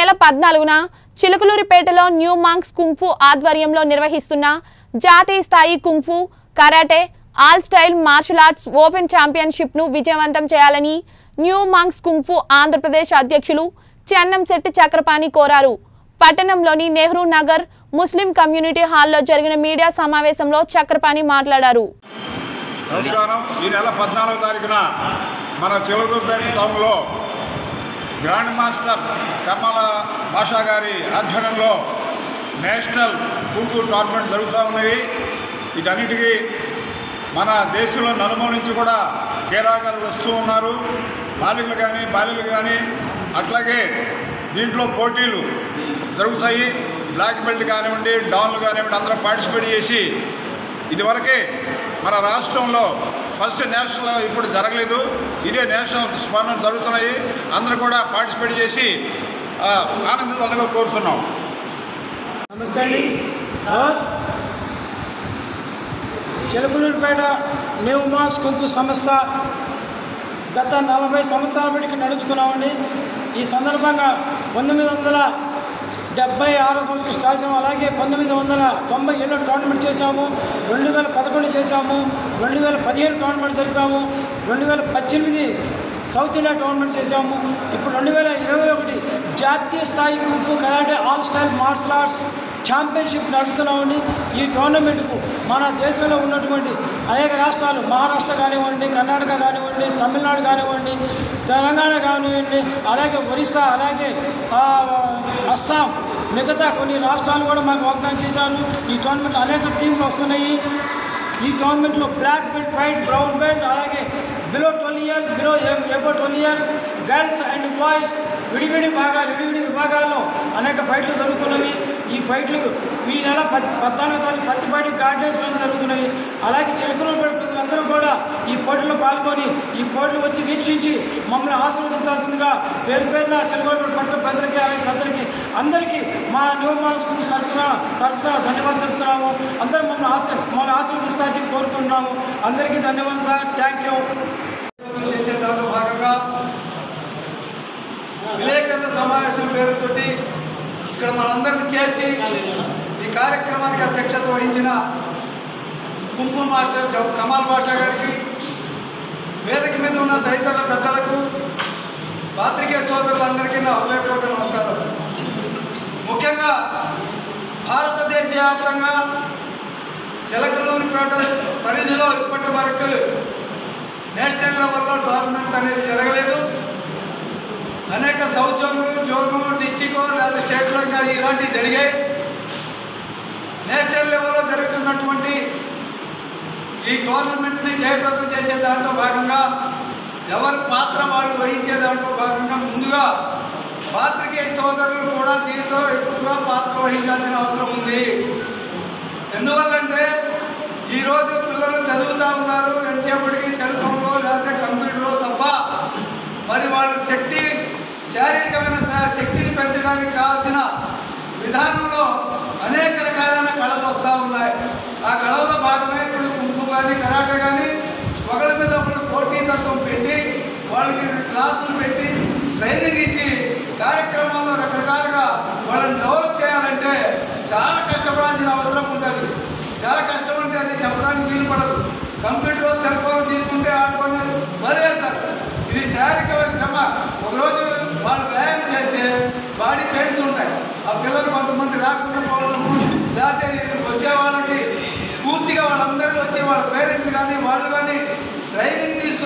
నెల 14న చిలకలూరిపేటలో న్యూ మాంక్స్ కుంగ్ఫూ ఆధ్వర్యంలో నిర్వహిస్తున్న జాతీయ స్థాయి kung fu karate all style martial arts open championship ను విజయవంతం చేయాలని న్యూ మాంక్స్ కుంగ్ఫూ ఆంధ్రప్రదేశ్ అధ్యక్షులు చెన్నంశెట్టి చక్రపాణి కోరారు. పట్టణంలోని నెహ్రూ నగర్ ముస్లిం కమ్యూనిటీ హాల్లో జరిగిన మీడియా సమావేశంలో చక్రపాణి మాట్లాడారు. నమస్కారం. ఈ నెల 14వ తారీఖున మన చిలకలూరిపేట టౌన్లో గ్రాండ్ మాస్టర్ కమల భాషా గారి ఆధ్వర్యంలో నేషనల్ కుంగ్ఫూ టోర్నమెంట్ జరుగుతూ ఉన్నవి. వీటన్నిటికీ మన దేశంలో నలుమూల నుంచి కూడా క్రీడాకారులు వస్తూ ఉన్నారు. బాలికలు కానీ అట్లాగే దీంట్లో పోటీలు జరుగుతాయి. బ్లాక్ బెల్ట్ కానివ్వండి, డౌన్లు కానివ్వండి, అందరూ పార్టిసిపేట్ చేసి ఇదివరకే మన రాష్ట్రంలో ఫస్ట్ నేషనల్ ఇప్పుడు జరగలేదు, ఇదే నేషనల్ స్పర్ధలు జరుగుతున్నాయి. అందరూ కూడా పార్టిసిపేట్ చేసి ఆనందించాలని కోరుతున్నాం. నమస్తే అండి. చిలకలూరిపేట న్యూ మాంక్స్ కుంగ్ఫూ సంస్థ గత 40 సంవత్సరాల బట్టి నడుపుతున్నామండి. ఈ సందర్భంగా 1976 సంవత్సరం స్టార్ట్ చేసాము. అలాగే 1997 టోర్నమెంట్ చేశాము, 2011 చేశాము, 2017 టోర్నమెంట్ జరిపాము, 2018 సౌత్ ఇండియా టోర్నమెంట్ చేశాము, ఇప్పుడు 2021 జాతీయ స్థాయి kung fu karate all style martial arts championship నడుపుతున్నామండి. ఈ టోర్నమెంట్కు మన దేశంలో ఉన్నటువంటి అనేక రాష్ట్రాలు, మహారాష్ట్ర కానివ్వండి, కర్ణాటక కానివ్వండి, తమిళనాడు కానివ్వండి, తెలంగాణ కానివ్వండి, అలాగే ఒరిస్సా, అలాగే అస్సాం, మిగతా కొన్ని రాష్ట్రాలు కూడా మాకు వాగ్దానం చేశారు. ఈ టోర్నమెంట్ అనేక టీంలు వస్తున్నాయి. ఈ టోర్నమెంట్లో black belt, white, brown belt, అలాగే below 12 years, below 12 years girls and boys విడివిడి విభాగాల్లో అనేక ఫైట్లు జరుగుతున్నవి. ఈ ఫైట్లు ఈ నెల 14వ తారీఖు పత్తిపాటి గార్డెన్స్లో జరుగుతున్నవి. అలాగే చిలకలూరిపేట ప్రజలందరూ కూడా ఈ పోటీలో పాల్గొని, ఈ పోటీలు వచ్చి వీక్షించి మమ్మల్ని ఆశీర్వదించాల్సిందిగా పేరుపేరున చిలకలూరిపేట పట్టణ ప్రజలకి, అలాగే అందరికీ మా న్యూ మాంక్స్ కుంగ్ఫూ తరఫున ధన్యవాదాలు తెలుపుతున్నాము. అందరూ మమ్మల్ని ఆశీర్వదిస్తారని కోరుకుంటున్నాము. అందరికీ ధన్యవాదాలు సార్. Thank you. చేసే దాంట్లో భాగంగా విలేకరుల సమావేశం పేరుతోటి ఇక్కడ మనందరినీ చేర్చి ఈ కార్యక్రమానికి అధ్యక్షత వహించిన కుంగ్ఫూ మాస్టర్ కమల్ భాషా గారికి, వేదిక మీద ఉన్న తదితర పెద్దలకు, పాత్రికేయ సోదరులందరికీ నా హృదయపూర్వక నమస్కారం. ముఖ్యంగా భారతదేశ వ్యాప్తంగా చిలకలూరిపేట పరిధిలో ఇప్పటి వరకు నేషనల్ లెవెల్లో టోర్నమెంట్స్ అనేది జరగలేదు. అనేక సౌత్ జోను, డిస్టికో, లేదా స్టేట్లో కానీ ఇలాంటివి జరిగాయి. నేషనల్ లెవెల్లో జరుగుతున్నటువంటి ఈ టోర్నమెంట్ని జయప్రదం చేసే దాంట్లో భాగంగా, ఎవరి పాత్ర వాళ్ళు వహించే దాంట్లో భాగంగా ముందుగా పాత్రికేయ సోదరులు కూడా దీంట్లో ఎక్కువగా పాత్ర వహించాల్సిన అవసరం ఉంది. ఎందువల్లంటే ఈరోజు పిల్లలు చదువుతూ ఉన్నారు, ఎంతసేపటికి సెల్ ఫోన్లో లేకపోతే కంప్యూటర్లో తప్ప మరి వాళ్ళ శక్తి, శారీరకమైన శక్తిని పెంచడానికి కావాల్సిన విధానంలో అనేక రకాలైన కళలు వస్తూ ఉన్నాయి. ఆ కళల్లో భాగమే ఇప్పుడు కుంగ్ఫూ కానీ కరాటే కానీ ఒకళ్ళ మీద ఒకళ్ళు పోటీతత్వం పెట్టి వాళ్ళకి క్లాసులు పెట్టి ట్రైనింగ్ ఇచ్చి కార్యక్రమాల్లో రకరకాలుగా వాళ్ళని డెవలప్ చేయాలంటే చాలా కష్టపడాల్సిన అవసరం ఉంటుంది. చాలా కష్టం అంటే అది చెప్పడానికి వీలు పడదు. కంప్యూటర్, సెల్ ఫోన్ తీసుకుంటే ఆడుకున్నారు వదిలేస్తారు. ఇది శారీరకమైన శ్రమ. ఒకరోజు వాళ్ళు వ్యాయామం చేస్తే బాడీ పెయిన్స్ ఉంటాయి. ఆ పిల్లలు కొంతమంది రాకుండా పోవడము, లేకపోతే వచ్చే వాళ్ళకి పూర్తిగా వాళ్ళందరూ వచ్చే వాళ్ళ పేరెంట్స్ కానీ వాళ్ళు కానీ ట్రైనింగ్ తీసుకు